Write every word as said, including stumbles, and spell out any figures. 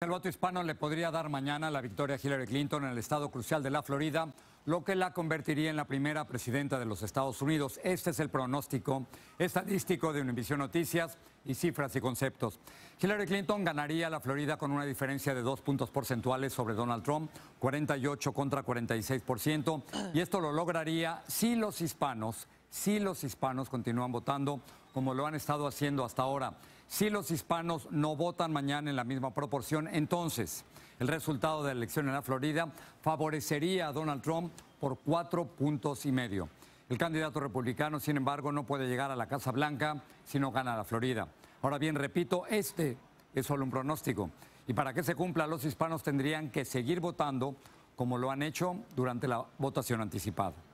El voto hispano le podría dar mañana la victoria a Hillary Clinton en el estado crucial de la Florida, lo que la convertiría en la primera presidenta de los Estados Unidos. Este es el pronóstico estadístico de Univision Noticias y Cifras y Conceptos. Hillary Clinton ganaría la Florida con una diferencia de dos puntos porcentuales sobre Donald Trump, cuarenta y ocho contra cuarenta y seis por ciento, y esto lo lograría si los hispanos, si los hispanos continúan votando como lo han estado haciendo hasta ahora. Si los hispanos no votan mañana en la misma proporción, entonces el resultado de la elección en la Florida favorecería a Donald Trump por cuatro puntos y medio. El candidato republicano, sin embargo, no puede llegar a la Casa Blanca si no gana la Florida. Ahora bien, repito, este es solo un pronóstico. Y para que se cumpla, los hispanos tendrían que seguir votando como lo han hecho durante la votación anticipada.